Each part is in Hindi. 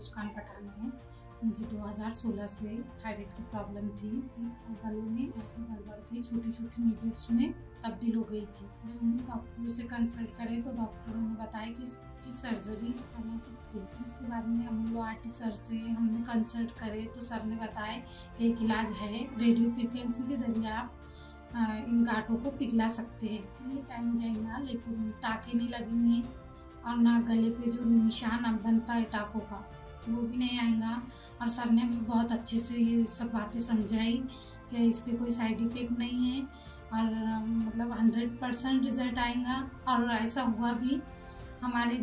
मुस्कान पठान हूँ। मुझे 2016 से थाइराइड की प्रॉब्लम थी। गले में गड़बड़ थी, छोटी छोटी नीडल्स में तब्दील हो गई थी। जब हम डॉक्टरों से कंसल्ट करें तो डॉक्टरों ने बताया कि इसकी सर्जरी करना सकती है। उसके बाद में हम लोग आरटी सर से हमने कंसल्ट करे तो सर ने बताया कि एक इलाज है, रेडियो फ्रिक्वेंसी के जरिए आप इन गांठों को पिघला सकते हैं। ये टाइम जाएगा लेकिन टाँके नहीं लगेंगे और ना गले पे जो निशान अब बनता है टाँकों का वो भी नहीं आएगा। और सर ने हमें बहुत अच्छे से ये सब बातें समझाई कि इसके कोई साइड इफेक्ट नहीं है और मतलब 100% रिजल्ट आएगा। और ऐसा हुआ भी, हमारे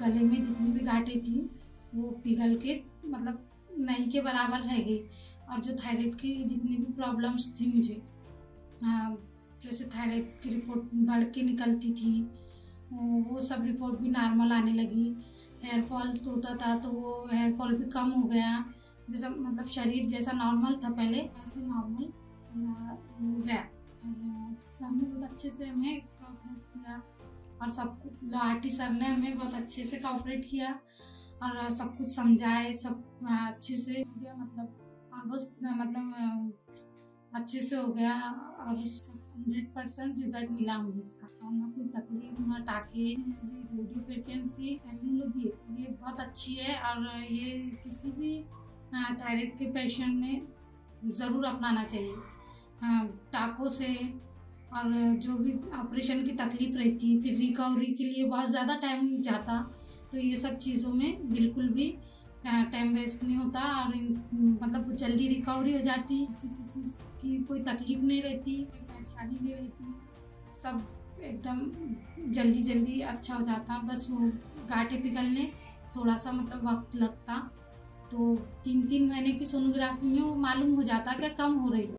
गले में जितनी भी गांठें थी वो पिघल के मतलब नहीं के बराबर रह गई। और जो थायराइड की जितनी भी प्रॉब्लम्स थी मुझे, जैसे थायराइड की रिपोर्ट बढ़ के निकलती थी वो सब रिपोर्ट भी नॉर्मल आने लगी। हेयर फॉल होता था तो वो हेयर फॉल भी कम हो गया, जैसा मतलब शरीर जैसा नॉर्मल था पहले वैसे नॉर्मल हो गया। सर ने बहुत अच्छे से हमें कोऑपरेट किया और सब कुछ आरटी सर ने हमें बहुत अच्छे से कोऑपरेट किया और सब कुछ समझाए, सब अच्छे से हो गया। मतलब अच्छे से हो गया और 100% रिजल्ट मिला हमें इसका। ना कोई तकलीफ ना टाके। रेडियो फ्रिक्वेंसी टेक्नोलॉजी ये बहुत अच्छी है और ये किसी भी थायराइड के पेशेंट ने ज़रूर अपनाना चाहिए। टाकों से और जो भी ऑपरेशन की तकलीफ रहती है, फिर रिकवरी के लिए बहुत ज़्यादा टाइम जाता, तो ये सब चीज़ों में बिल्कुल भी टाइम वेस्ट नहीं होता और मतलब जल्दी रिकवरी हो जाती, कि कोई तकलीफ नहीं रहती, कोई परेशानी नहीं रहती, सब एकदम जल्दी जल्दी अच्छा हो जाता। बस वो गांठे पिघलने थोड़ा सा मतलब वक्त लगता, तो 3-3 महीने की सोनोग्राफी में वो मालूम हो जाता क्या कम हो रही है।